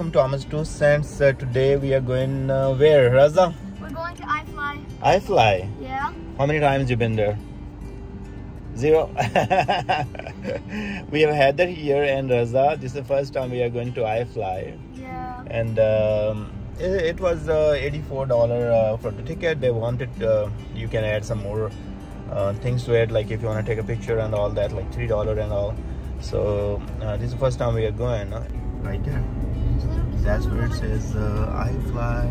welcome to Amaz 2 cents. Today we are going where, Raza? We're going to iFly. iFly? Yeah. How many times you been there? Zero. We have had that here, and Raza, this is the first time we are going to iFly. Yeah. And it was $84 for the ticket. They wanted you can add some more things to it, like if you want to take a picture and all that, like $3 and all. So this is the first time we are going, right there. That's where it says iFly.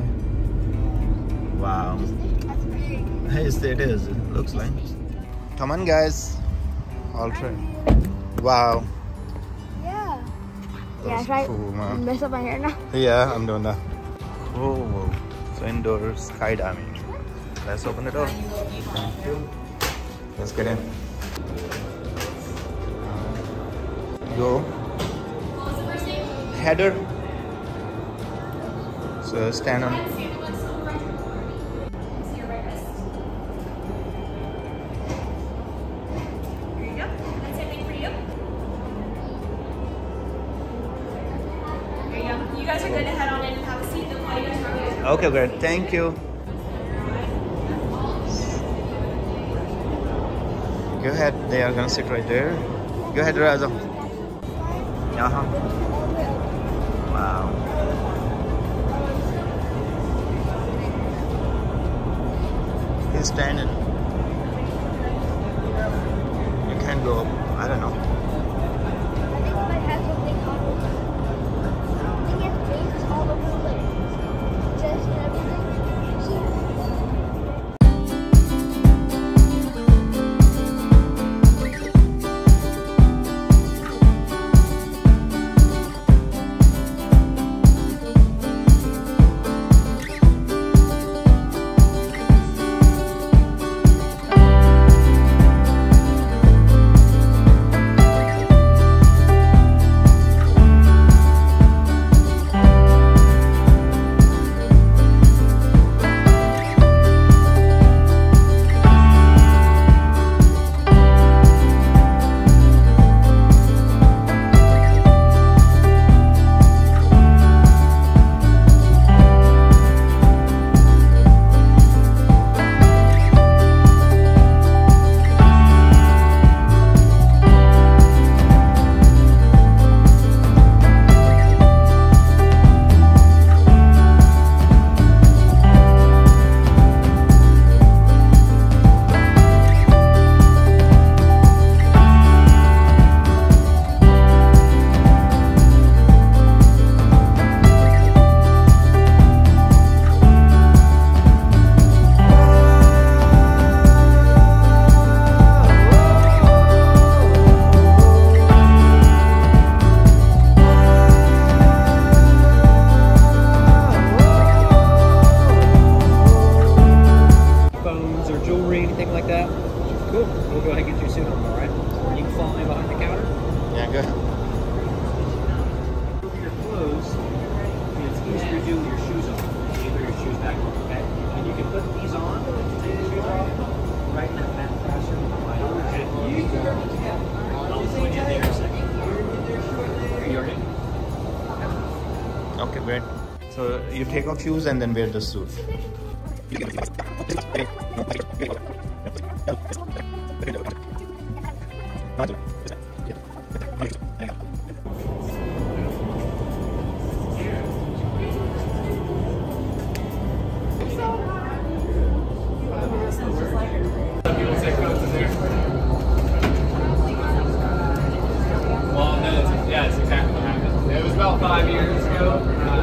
Wow. That's big. Yes, it is. It looks like. Come on, guys. I'll try. Wow. Yeah. That's cool, man. Mess up my hair now. Yeah, I'm doing that. Cool. So indoor skydiving. Let's open the door. Thank you. Let's get in. Go. Header. So stand on. You guys are going to head on in and have a seat. Okay, good. Thank you. Go ahead. They are going to sit right there. Go ahead, Raza. Uh-huh. Wow. He's standing. You can't go up. I don't know. I think I have something on. I think it faces all over the place. Just everything. Okay, great. So you take off shoes and then wear the suit. Well, no, yeah, it's exactly what happened. It was about 5 years ago.